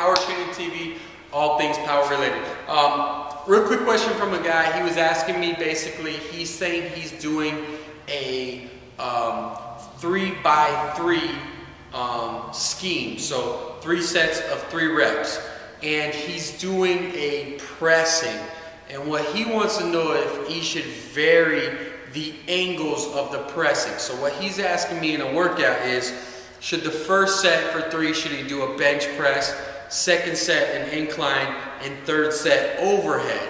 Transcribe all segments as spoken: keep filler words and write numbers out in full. Power Training T V, all things power related. Um, real quick question from a guy. He was asking me, basically, he's saying he's doing a um, three by three um, scheme. So three sets of three reps. And he's doing a pressing. And what he wants to know if he should vary the angles of the pressing. So what he's asking me in a workout is, should the first set for three, should he do a bench press, second set an incline, and third set overhead?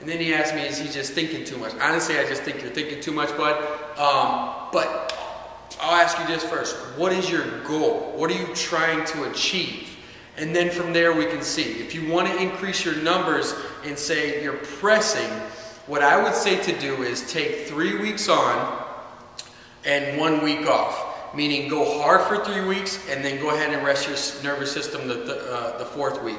And then he asked me, is he just thinking too much? Honestly, I just think you're thinking too much, bud. Um, but I'll ask you this first. What is your goal? What are you trying to achieve? And then from there we can see. If you want to increase your numbers and say you're pressing, what I would say to do is take three weeks on and one week off. Meaning go hard for three weeks and then go ahead and rest your nervous system the, the, uh, the fourth week.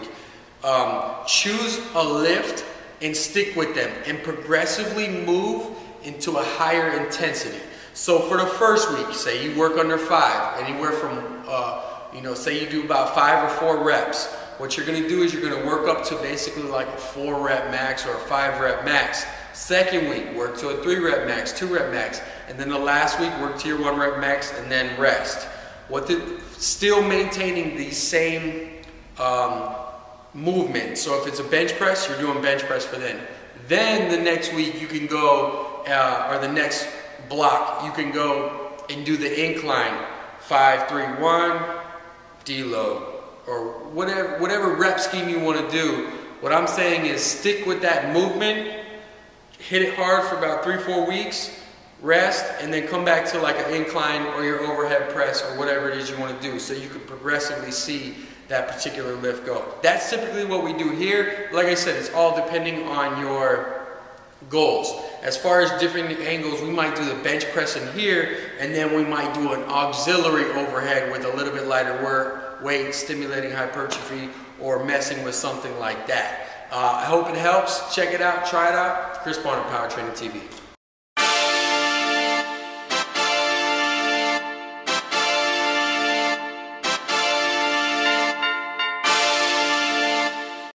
Um, choose a lift and stick with them and progressively move into a higher intensity. So for the first week, say you work under five, anywhere from uh, you know, say you do about five or four reps. What you're going to do is you're going to work up to basically like a four rep max or a five rep max. Second week, work to a three rep max, two rep max. And then the last week, work to your one rep max and then rest. What the, still maintaining the same um, movement. So if it's a bench press, you're doing bench press for then. Then the next week you can go, uh, or the next block, you can go and do the incline. Five, three, one. Deload or whatever whatever rep scheme you want to do. What I'm saying is stick with that movement, hit it hard for about three, four weeks, rest, and then come back to like an incline or your overhead press or whatever it is you want to do so you can progressively see that particular lift go. That's typically what we do here. Like I said, it's all depending on your goals. As far as different angles, we might do the bench press in here, and then we might do an auxiliary overhead with a little bit lighter weight, stimulating hypertrophy, or messing with something like that. Uh, I hope it helps. Check it out. Try it out. Chris Bonner, Power Training T V.